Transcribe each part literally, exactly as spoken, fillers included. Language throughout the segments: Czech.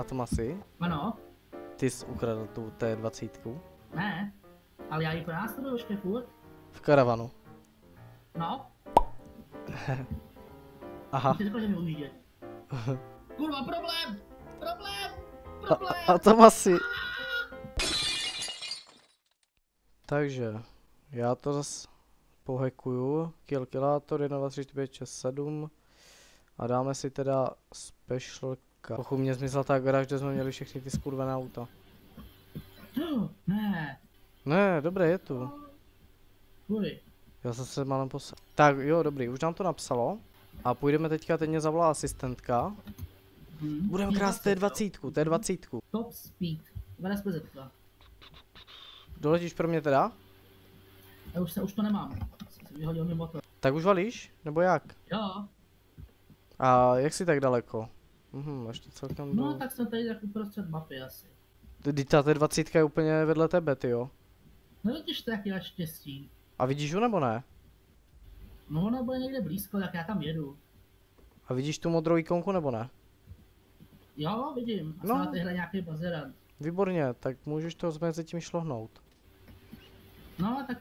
Atomasy? Ano. Ty jsi ukradl tu té dvacet. Ne, ale já ji pronásleduju ještě furt. V karavanu. No. Aha. Ty řekl, že mě uvíde. Kurva, problém! Problém! Problém! Atomasy! Takže, já to zase pohekuju. Kilkilátor jedna, dva, tři, čtyři, pět, šest, sedm. A dáme si teda specialka. Pochu, mě zmizla ta garáž, kde jsme měli všechny ty skurvená auta. Ne. Ne, dobré, je tu. Kudy? Já jsem se málem posel. Tak jo, dobrý, už nám to napsalo. A půjdeme teďka, teď mě zavolá asistentka. Hmm. Budeme krást té dvacet, té dvacet. Top speed, dvacet procent. Doletíš pro mě teda? Já už, se, už to nemám. Vyhodil mi motor. Tak už valíš? Nebo jak? Jo. A jak jsi tak daleko? Mhm, ještě celkem No, do... tak jsem tady tak uprostřed mapy asi. Teď ta té dvacet je úplně vedle tebe, ty jo? No totiž to taky štěstí. A vidíš ho nebo ne? No ona bude někde blízko, tak já tam jedu. A vidíš tu modrou ikonku nebo ne? Jo, vidím. A no. Stále tyhle nějaký bazerant. Výborně, tak můžeš to mezi tím šlohnout. No, tak...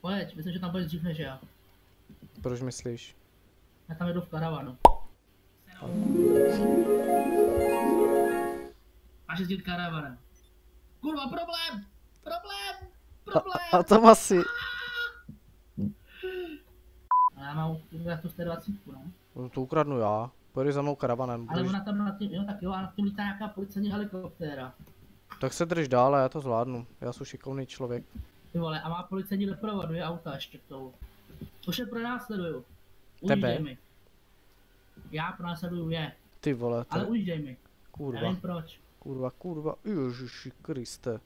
Pojď, myslím, že tam budeš dřív než já. Proč myslíš? Já tam jedu v karavanu. Máš jezdit karavanem. Kurva, problém! Problém! Problém! A, a tam asi... Ale já mám ukrad tu sto dvacet, ne? No to ukradnu já. Pojď za mnou karavanem. Ale budeš... ona tam na tím, jo tak jo, a na tím lítá nějaká policejní helikoptéra. Tak se drž dál a já to zvládnu. Já jsem šikovný člověk. Ty vole, a má policejní doprovodu, je auta ještě k tomu. Už je pronásleduju. Ujíždej mi. Já pronásleduju je. Ty vole, to... Ale ujíždej mi. Kurva. Nevím proč. Kurva, kurva, ježiši Kriste.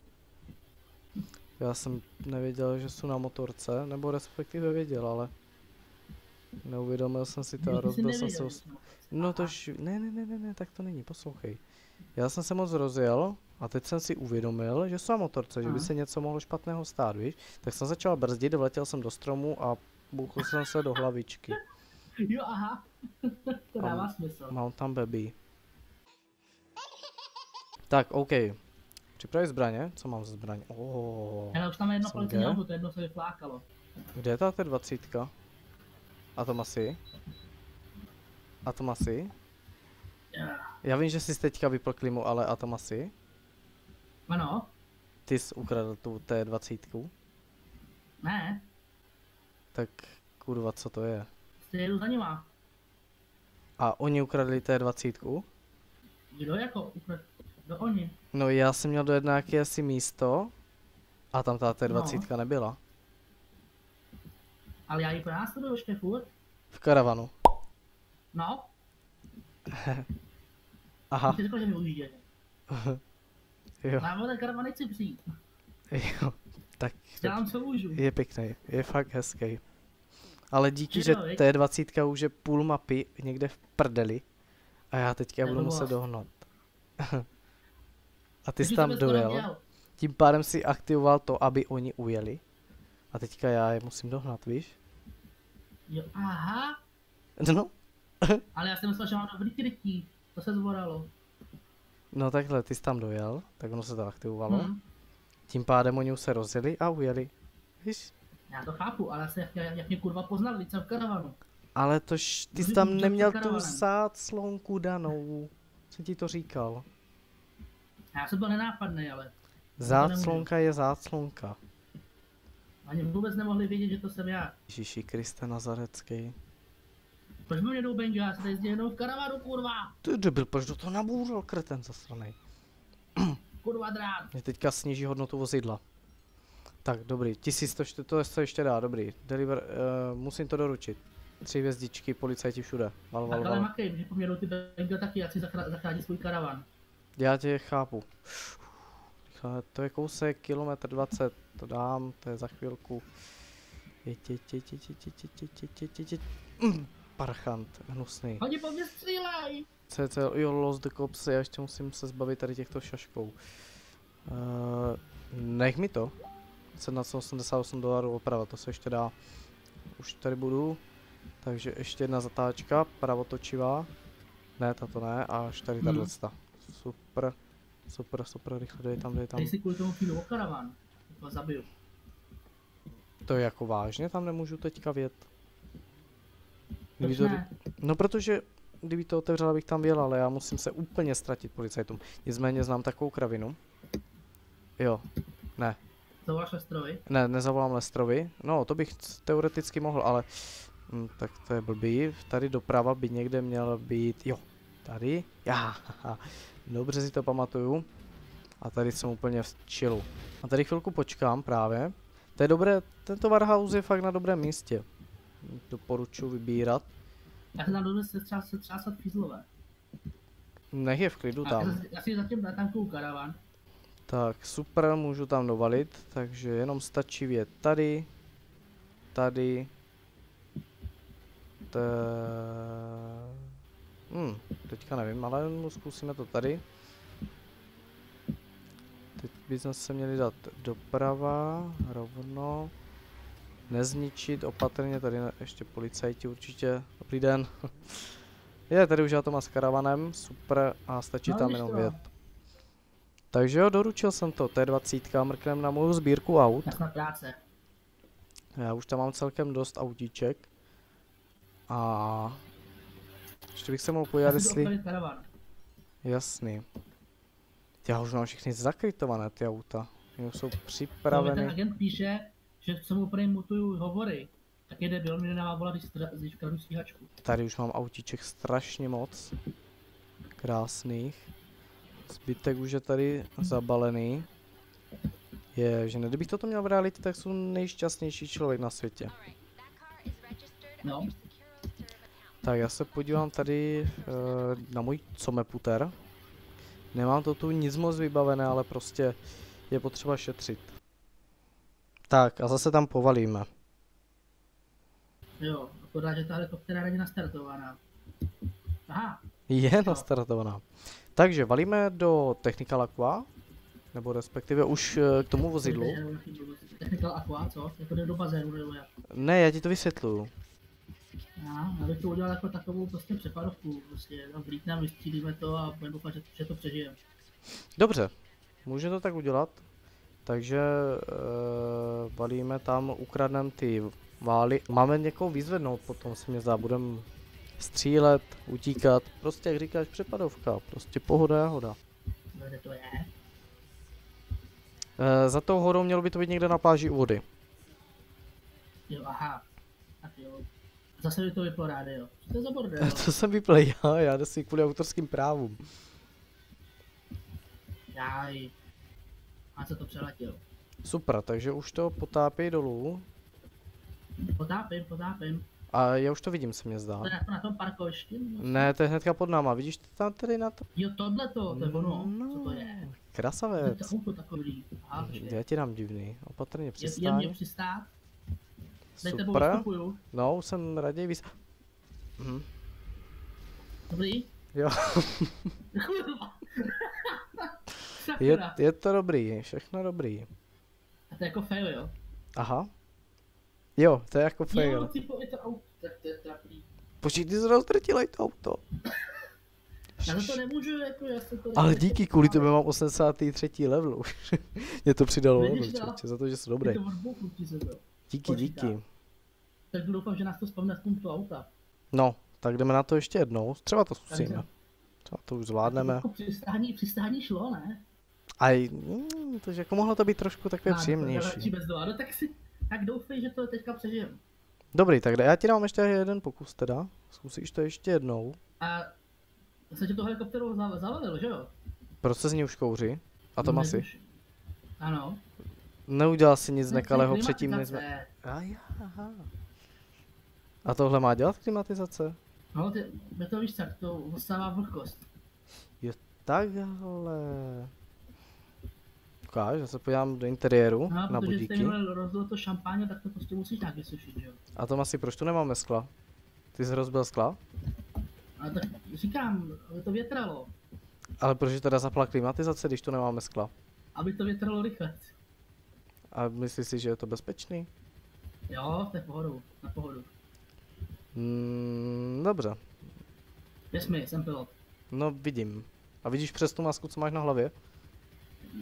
Já jsem nevěděl, že jsou na motorce, nebo respektive věděl, ale... Neuvědomil jsem si to a rozbil jsem se... Os... No tož... Ne, ne, ne, ne, ne, tak to není, poslouchej. Já jsem se moc rozjel a teď jsem si uvědomil, že jsou na motorce, aha, že by se něco mohlo špatného stát, víš? Tak jsem začal brzdit, vletěl jsem do stromu a bouchl jsem se do hlavičky. Jo, aha, to dává smysl. Mám tam baby. Tak, OK. Připravit zbraně? Co mám za zbraně? Ooooooh. Hele, už tam je jedno policejní auto, to jedno se vyflákalo. Kde je ta té dvacet? Atomasy? Atomasy? Já vím, že jsi teďka vypl klimu, ale Atomasy? Ano. Ty jsi ukradl tu té dvacet? Ne. Tak kurva, co to je? Jste jedu za nima. A oni ukradli té dvacet? Kdo jako ukradl? Kdo oni? No já jsem měl dojedná jaké asi místo a tam ta té dvacet no. nebyla. Ale já ji pronásleduju ještě furt. V karavanu. No. Aha. Ty řekl, že mě uvíde. Jo. Já mám ten karavan nechci přijít. Jo, tak dělám, co můžu. Je pěkný, je fakt hezký. Ale díky, je že no, té dvacet už je půl mapy někde v prdeli. A já teďka budu muset dohnat. A ty jsi tam dojel. Tím pádem si aktivoval to, aby oni ujeli. A teďka já je musím dohnat, víš? Jo, aha. No. Ale já jsem myslel, že mám dobrý krytí. To se zvoralo. No takhle, ty jsi tam dojel, tak ono se to aktivovalo. Hmm. Tím pádem oni už se rozjeli a ujeli. Víš? Já to chápu, ale se jak, jak mě kurva poznal, když jsem v karavanu. Ale tož ty jsi tam neměl tu sát slonku danou. Co ti to říkal? Já jsem byl nenápadný, ale... Záclonka je záclonka. Ani vůbec nemohli vědět, že to jsem já. Ježiši Kriste Nazarecký. Proč mi mě doubenču, já se tady jezdím jenom v karavanu, kurva! Ty debil, proč do toho nabůřil, kreten zasranej? Kurva drát! Mě teďka sníží hodnotu vozidla. Tak, dobrý, tisíc sto, to se ještě dá, dobrý. Deliver, uh, musím to doručit. Tři hvězdičky, policajti všude. Val, val, val. Ale makej, že po mě jdou ty benga taky, jak si zachrání svůj karavan. Já tě chápu. To je kousek, kilometr dvacet, to dám, to je za chvilku. Parchant, hnusný. Oni po mě střílej! Jo, lost the cops, já ještě musím se zbavit tady těchto šašků. Nech mi to. sedmnáct osmdesát osm dolarů oprava, to se ještě dá. Už tady budu. Takže ještě jedna zatáčka, pravotočivá. Ne, tato ne, a až tady tato. Super, super, super, rychle dej tam, dej tam. Dej si kvůli tomu chvíli o karavan, to zabiju. To je jako vážně, tam nemůžu teďka vjet. Proč to... ne? No protože, kdyby to otevřela, bych tam věla, ale já musím se úplně ztratit policajtům. Nicméně znám takovou kravinu. Jo, ne. Zavoláš Lestrovi? Ne, nezavolám Lestrovi. No, to bych teoreticky mohl, ale... Hm, tak to je blbý. Tady doprava by někde měl být... Jo, tady. Já. Dobře si to pamatuju. A tady jsem úplně v chillu. A tady chvilku počkám právě. To je dobré, tento warehouse je fakt na dobrém místě. Doporučuji vybírat. Já se tam dovedu setřásat fízlové. Nech je v klidu tam. Já si zatím natankuju karavan. Tak super, můžu tam dovalit, takže jenom stačí vět tady, tady, t... Hmm, teďka nevím, ale zkusíme to tady. Teď bychom se měli dát doprava, rovno, nezničit, opatrně, tady ještě policajti určitě, dobrý den. Je, tady už Atoma s karavanem, super, a stačí tam jenom vět. Takže jo, doručil jsem to, to je dvacítka, mrknem na moju sbírku aut. Tak na práce. Já už tam mám celkem dost autíček. A... Ještě bych se mohl pojít, jestli... Jasný. Já už mám všechny zakrytované ty auta. Oni jsou připraveny. No, ten agent píše, že co mu prý mutuju hovory, tak jede byl mi na volat, když vkradu stíhačku. Tady už mám autíček strašně moc. Krásných. Zbytek už je tady zabalený. Je, že ne, kdybych toto měl v realitě, tak jsou nejšťastnější člověk na světě. No. Tak já se podívám tady uh, na můj comeputer. Nemám to tu nic moc vybavené, ale prostě je potřeba šetřit. Tak a zase tam povalíme. Jo, akorát, že tahle koptera není nastartovaná. Aha. Je nastartovaná. Takže valíme do Technical Aqua, nebo respektive už k tomu vozidlu. Technical Aqua, co? Jako jde do bazénu nebo jak? Ne, já ti to vysvětluju. Já, já bych to udělal jako takovou prostě přepadovku, prostě tam vlítneme, vystřílíme to a budeme doufat, že, že to přežijeme. Dobře, může to tak udělat, takže e, valíme tam, ukradneme ty vály, máme někoho vyzvednout potom, si mě zdá, budeme... Střílet, utíkat, prostě jak říkáš přepadovka, prostě pohoda jahoda. Kde to je? E, za tou horou mělo by to být někde na pláži u vody. Jo, aha. Tak jo. Zase by to vyplo rádio. Co to je za bordel? To jsem vypl já, já jde si kvůli autorským právům. Jaj. A co to přeletěl? Super, takže už to potápěj dolů. Potápím, potápím. A já už to vidím, se mě zdá. To je na tom parkovišti? Ne, to je hnedka pod náma, vidíš to tam tady na to? Jo, tohle to, to je ono, no, co to je? Krasavec. To je takový. Aha, já ti dám divný, opatrně přistání. Je, je mě přistát. Super. No, už jsem raději vys... Mhm. Dobrý? Jo. je, je to dobrý, všechno dobrý. A to je jako fail, jo? Aha. Jo, to je jako fail. Jo, typo, je to auto, tak to je trapný. Počkej, ty jsi roztrtilej to auto. Já to nemůžu, jako já se to... Ale díky, kvůli tebe mám osmdesátý třetí level už. Mě to přidalo level, za to, že jsi dobrý. Díky, díky. Tak doufám, že nás to spavne aspoň to auta. No, tak jdeme na to ještě jednou, třeba to zkusíme. Třeba to už zvládneme. Přistání, přistání šlo, ne? Aj, takže jako mohlo to být trošku takové příjemnější. Tak doufej, že to teďka přežijeme. Dobrý, tak já ti dám ještě jeden pokus teda. Zkusíš to ještě jednou. A se ti to helikopterou zavalil, že jo? Proč se z ní už kouří? A to asi. Ano. Neudělal si nic nekalého předtím, než jsme... Aj, aha. A tohle má dělat klimatizace? No, ty, mě to víš tak, to dostává vlhkost. Jo, takhle. Ukáž, já se podívám do interiéru, no, na budíky. No, protože jste rozbil to šampáně, tak to prostě musíš tak vysušit, že jo? A Tom asi, proč tu nemáme skla? Ty jsi rozbil skla? Ale tak říkám, aby to větralo. Ale proč teda zapla klimatizace, když tu nemáme skla? Aby to větralo rychle. A myslíš si, že je to bezpečný? Jo, to je pohodu, na pohodu. Mm, dobře. Yes, my, jsem pilot. No, vidím. A vidíš přes tu masku, co máš na hlavě?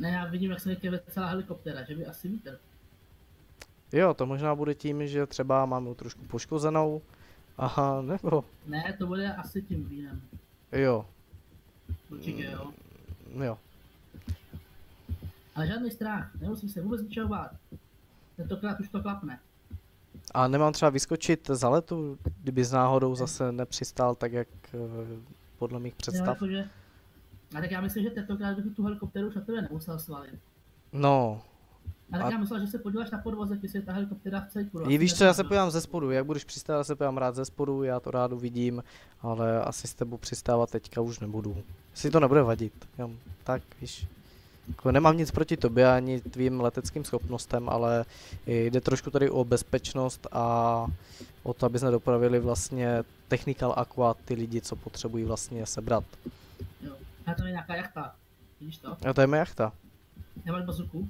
Ne, já vidím, jak se někde celá helikoptéra, že by asi vítr. Jo, to možná bude tím, že třeba mám ji trošku poškozenou. Aha, nebo? Ne, to bude asi tím vínem. Jo. Určitě jo. Mm, jo. Ale žádný strach, nemusím se vůbec ničeho bát. Tentokrát už to klapne. A nemám třeba vyskočit za letu, kdyby s náhodou zase nepřistál tak, jak podle mých představ? Jo, jakože... A tak já myslím, že tentokrát bych tu helikoptéru už na tebe nemusel svalit. No. A tak a... já myslel, že se podíváš na podvozek, jestli je ta helikoptéra v celku. I víš co, já se podívám ze spodu, jak budeš přistávat, já se podívám rád ze spodu, já to rád uvidím, ale asi s tebou přistávat teďka už nebudu. Jestli to nebude vadit, jo, tak víš. Nemám nic proti tobě ani tvým leteckým schopnostem, ale jde trošku tady o bezpečnost a o to, aby jsme dopravili vlastně technical aqua, ty lidi, co potřebují vlastně sebrat. Jo, a to je nějaká jachta, vidíš to? Jo, to je moje jachta. Nemáš bazooku?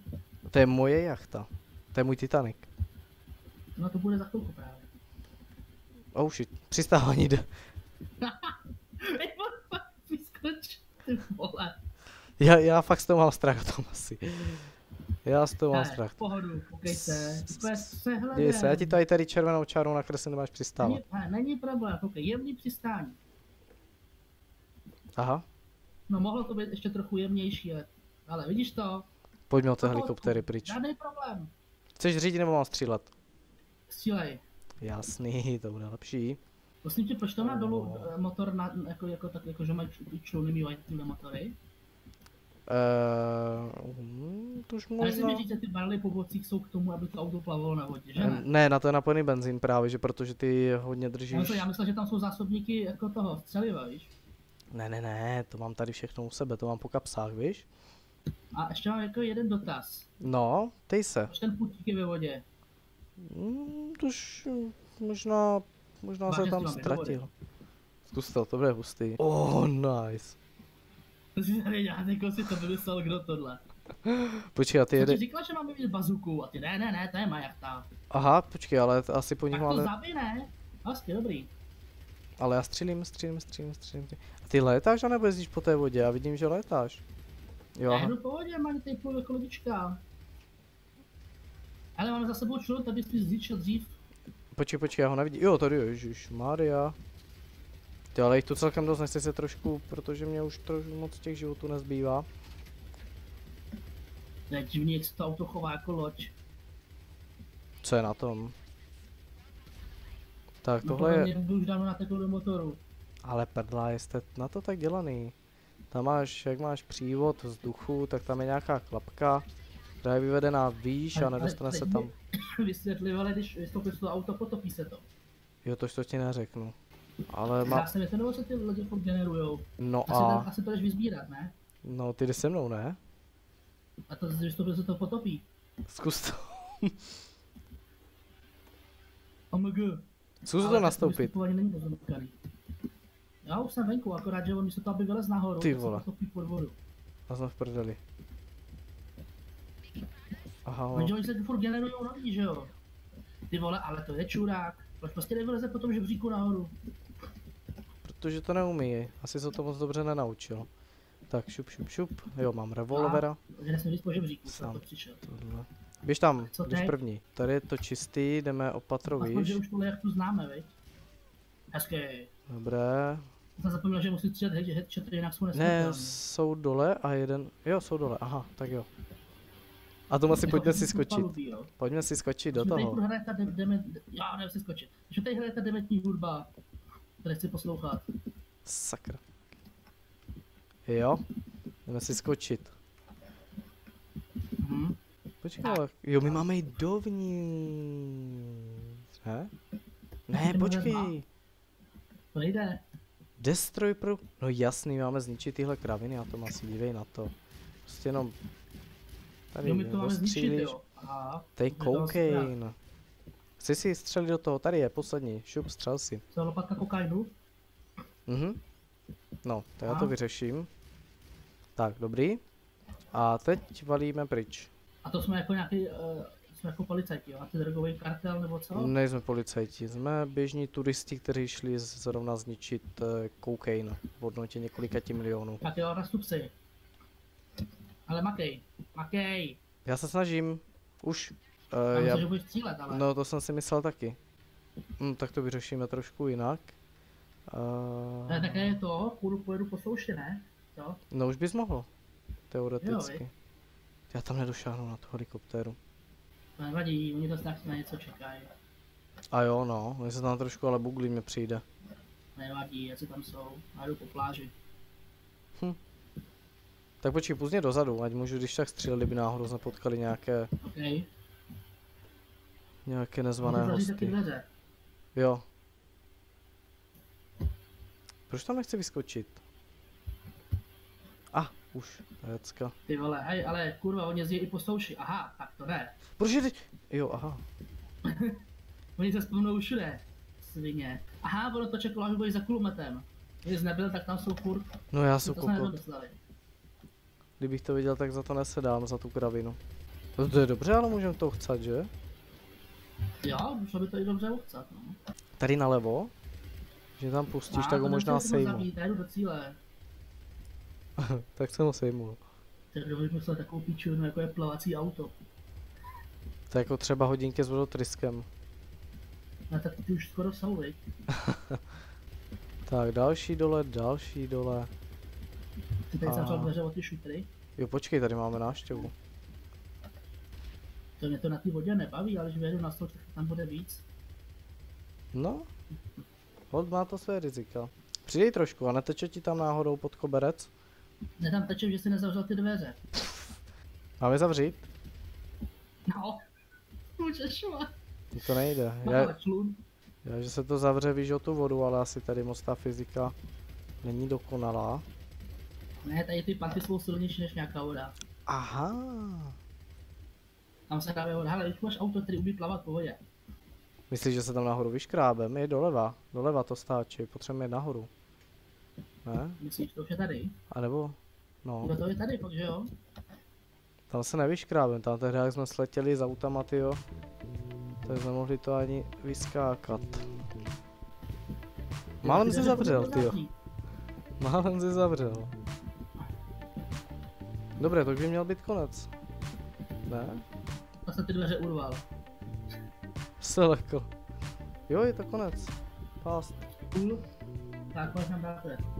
To je moje jachta, to je můj Titanic. No to bude za chvilku právě. Oh shit, přistávání jde. Vyskoč, ty vole. Já, já fakt s toho mám strach o tom asi. Já s toho mám ne, strach. V pohodu, pokej se, děj se, já ti tady tady červenou čárou nakreslím, nemáš přistávat. Není, není problém, pokej, jemný přistání. Aha. No mohlo to být ještě trochu jemnější, ale vidíš to? Pojďme o té helikoptéry pryč. Žádný problém. Chceš řídit nebo mám střílet? Střílej. Jasný, to bude lepší. Vlastně tě, proč to má dolů motor, na, jako, jako, tak, jako že mají čluny, mývají tyhle motory? Ehm, to už možná... Ale si mi říct, že ty barely po bocích jsou k tomu, aby to auto plavalo na vodě, že ne? Ne, na to je naplný benzín právě, že protože ty hodně držíš... No to já myslel, že tam jsou zásobníky jako toho střeliva, víš? Ne, ne, ne, to mám tady všechno u sebe, to mám po kapsách, víš? A ještě mám jako jeden dotaz. No, tej se. Proč ten putík je ve vodě? Hmm, to už možná, možná se tam ztratil. Zkus to, to bude hustý. Oh, nice. To si tady nějak si to vymyslel, kdo tohle. Počkej, a ty jede... Ty říkala, že máme mít bazuku a ty ne, ne, ne, to je má jachta. Aha, počkej, ale asi po ní máme... Tak to zabij, ne? Vlastně, dobrý. Ale já střílím, střílím, střílím, střílím. A ty létáš, anebo jezdíš po té vodě? Já vidím, že létáš. Jo. Já jdu po vodě, mám tady půl jako lodička. Ale máme za sebou člověk, tady jsi zničil dřív. Počkej, počkej, já ho nevidím. Jo, tady je, ježišmarja. Ty, ale jich tu celkem dost, nechci se trošku, protože mě už trošku moc těch životů nezbývá. To je divný, jak se to auto chová jako loď. Co je na tom? Tak no, tohle je... už dávno natekl do motoru. Ale prdla, jste na to tak dělaný. Tam máš, jak máš přívod vzduchu, tak tam je nějaká klapka, která je vyvedená výš a nedostane ale, ale, se tam... Vysvětli, ale když vystoupíš to auto, potopí se to. Jo, tož to ti neřeknu. Ale má... Já jsem je to, nebo se ty lidi furt generujou? No asi a... Tam, asi to jdeš vyzbírat, ne? No, ty jdeš se mnou, ne? A to když to se to potopí. Zkus to. O M G. Zkus to nastoupit. Já už jsem venku, akorát, že on místo toho, aby vylez nahoru, ty vole. Tak se potopí pod vodu. A jsme v prdeli. Aha, o... Oni se furt generujou nový, že jo? Ty vole, ale to je čurák. Proč prostě nevyleze po tom žebříku nahoru? Protože to neumí, asi se to moc dobře nenaučil. Tak šup šup šup, jo mám revolvera. Já jsem víc po žebříku, sám to přišel. Tohle. Běž tam, běž první. Tady je to čistý, jdeme opatro výš. Aspoň, že už tohle jak tu známe, viď? Hezkej. Dobré. Jsem zapomněl, že musí střílet headshoty, jinak jsou nesmrtelné. Ne, jsou dole a jeden, jo jsou dole, aha, tak jo. A tomu asi pojďme si skočit. Pojďme si skočit do toho. Když tady hraje ta dement... Já nevím si skočit. Když tady hraje ta dementní hudba, tady chci poslouchat. Sakra. Jo, jdeme si skočit. Mhm. Počkej, jo, my máme jít dovnitř. He? Ne, počkej. To nejde. Destroy pro... No jasný, máme zničit tyhle kraviny, a to asi dívej na to. Prostě jenom... Tady mi to střílíš. To je kokain. Chci si střelit do toho, tady je poslední, šup, střel si. To je lopatka kokainu? Mhm. No, to já to vyřeším. Tak, dobrý. A teď valíme pryč. A to jsme jako nějaký uh, Jsme jako policajti, jo? Antidrogový kartel nebo co? Nejsme policajti, jsme běžní turisti, kteří šli zrovna zničit kokain v hodnotě několika tí milionů. Tak jo, nastupci. Ale makej, makej. Já se snažím, už. Uh, já... Myslím, že cílet, ale... No to jsem si myslel taky. Hm, tak to vyřešíme trošku jinak. Uh... Ne, také je to, půjdu, pojedu po souši, ne? Jo? No už bys mohl, teoreticky. Jo, já tam nedošáhnu na tu helikoptéru. To nevadí, oni to tak na něco čekají. A jo no, oni se tam trošku ale buglí, mě přijde. Nevadí, jestli tam jsou, já jdu po pláži. Hm. Tak počkej, půzdně dozadu, ať můžu když tak střílet, kdyby náhodou jsme potkali nějaké... Okay. Nějaké nezvané hosty. Jo. Proč tam nechci vyskočit? Ah, už, hecka. Ty vole, hej, ale kurva, on jezdí i po souši, aha, tak to ne. Proč je ty... Jo, aha. Oni se vzpomnou všude, svině. Aha, ono to čekalo, až bude za kulometem. Když jsi nebyl, tak tam jsou furt. No já jsou kokot. Kdybych to viděl, tak za to nesedám, za tu kravinu. To, to je dobře, ale můžeme to chcát, že? Jo, musel by to i dobře uchcat, no. Tady nalevo? Že tam pustíš, tak ho možná sejmu. Já jdu do cíle. Tak jsem ho sejmul. Tak bych musel takovou pičovinu, jako je plavací auto. To je jako třeba hodinky s vodotryskem. No tak ty už skoro jsou, viď? Tak další dole, další dole. Ty tady zavřel dveře o ty šutry? Jo počkej, tady máme návštěvu. To mě to na té vodě nebaví, ale když vyjedu na stol, tak tam bude víc. No. Hold má to své rizika. Přidej trošku a neteče ti tam náhodou pod koberec? Ne, tam teče, že jsi nezavřel ty dveře. Máme zavřít? No. Můžeš ma. To nejde. Já, já, že se to zavře, víš o tu vodu, ale asi tady moc ta fyzika není dokonalá. Ne, tady ty panty jsou silnější než nějaká voda. Aha. Tam se dáme voda, hele, když máš auto, který umí plavat po vodě. Myslíš, že se tam nahoru vyškrábem? Je doleva, doleva to stáčí, potřebujeme jít nahoru. Ne? Myslíš, to už je tady? A nebo? No. To je tady, takže jo? Tam se nevyškrábem, tam tehdy jak jsme sletěli z autama, tyjo. Tak jsme mohli to ani vyskákat. Málem si zavřel, tyjo. Málem si zavřel. Dobré, to by měl být konec. Ne? Já jsem ty dveře urval. Seleko. Jo, je to konec. Past. Cool. Tak, pojď nám dáte.